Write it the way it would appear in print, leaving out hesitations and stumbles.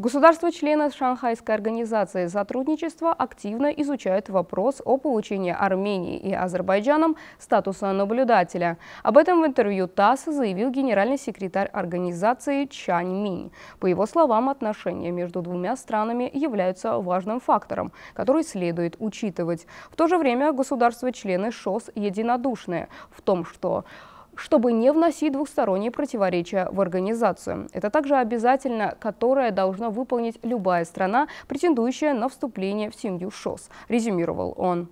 Государства-члены Шанхайской организации сотрудничества активно изучают вопрос о получении Армении и Азербайджаном статуса наблюдателя. Об этом в интервью ТАСС заявил генеральный секретарь организации Чжан Мин. По его словам, отношения между двумя странами являются важным фактором, который следует учитывать. В то же время государства-члены ШОС единодушны в том, что чтобы не вносить двусторонние противоречия в организацию. Это также обязательно, которое должна выполнить любая страна, претендующая на вступление в семью ШОС, резюмировал он.